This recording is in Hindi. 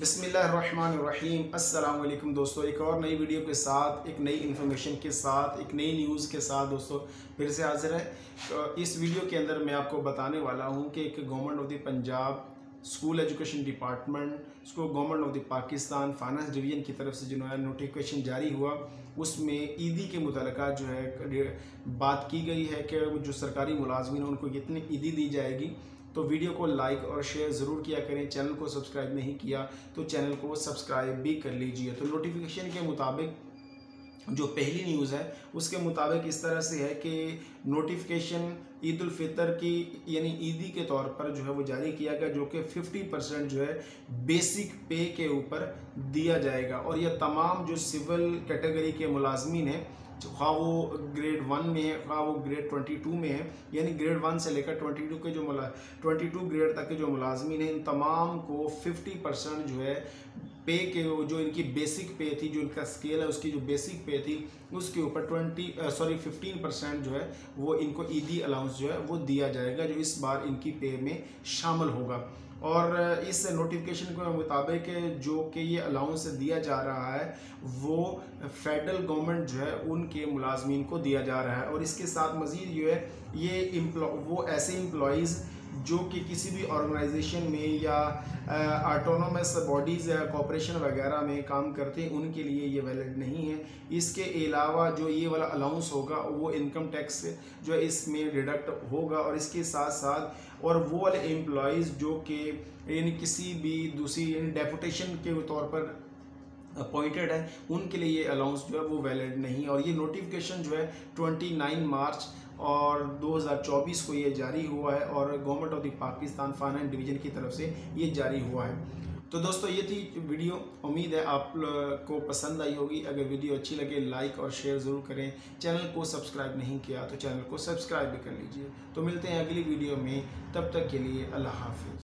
बिस्मिल्लाहिर्रहमानिर्रहीम। अस्सलाम वालेकुम दोस्तों, एक और नई वीडियो के साथ, एक नई इन्फॉर्मेशन के साथ, एक नई न्यूज़ के साथ दोस्तों फिर से हाजिर है। इस वीडियो के अंदर मैं आपको बताने वाला हूं कि एक government of the Punjab school education department, उसको government of the Pakistan finance division की तरफ से जो नया नोटिफिकेशन जारी हुआ, उसमें ईदी के मुतालिका जो है बात की गई है कि जो सरकारी मुलाजमीन हैं उनको कितनी ईदी दी जाएगी। तो वीडियो को लाइक और शेयर ज़रूर किया करें। चैनल को सब्सक्राइब नहीं किया तो चैनल को सब्सक्राइब भी कर लीजिए। तो नोटिफिकेशन के मुताबिक जो पहली न्यूज़ है उसके मुताबिक इस तरह से है कि नोटिफिकेशन ईद उल फ़ितर की यानी ईदी के तौर पर जो है वो जारी किया गया, जो कि 50% जो है बेसिक पे के ऊपर दिया जाएगा। और यह तमाम जो सिविल कैटेगरी के मुलाजमीन हैं, खा वो ग्रेड 1 में है, खा वो ग्रेड 22 में है, यानी ग्रेड 1 से लेकर 22 के जो 22 ग्रेड तक के जो मुलाजमीन हैं, इन तमाम को 50% जो है पे के, जो इनकी बेसिक पे थी, जो इनका स्केल है उसकी जो बेसिक पे थी उसके ऊपर 15% जो है वो इनको ईदी अलाउंस जो है वो दिया जाएगा, जो इस बार इनकी पे में शामिल होगा। और इस नोटिफिकेशन के मुताबिक जो कि ये अलाउंस दिया जा रहा है वो फेडरल गवर्नमेंट जो है उनके मुलाजमीन को दिया जा रहा है। और इसके साथ मज़ीद जो है ये वो ऐसे एम्प्लॉइज़ जो कि किसी भी ऑर्गेनाइजेशन में या ऑटोनोमस बॉडीज़ या कॉरपोरेशन वगैरह में काम करते हैं उनके लिए ये वैलिड नहीं है। इसके अलावा जो ये वाला अलाउंस होगा वो इनकम टैक्स जो है इसमें डिडक्ट होगा। और इसके साथ साथ और वो वाले एम्प्लॉइज़ जो कि यानी किसी भी दूसरी यानी डेपुटेशन के तौर पर अपॉइंटेड है उनके लिए ये अलाउंस जो है वो वैलिड नहीं है। और ये नोटिफिकेशन जो है 29 मार्च 2024 को ये जारी हुआ है और government of the Pakistan finance division की तरफ से ये जारी हुआ है। तो दोस्तों ये थी वीडियो, उम्मीद है आप को पसंद आई होगी। अगर वीडियो अच्छी लगे लाइक और शेयर ज़रूर करें। चैनल को सब्सक्राइब नहीं किया तो चैनल को सब्सक्राइब भी कर लीजिए। तो मिलते हैं अगली वीडियो में, तब तक के लिए अल्लाह हाफिज़।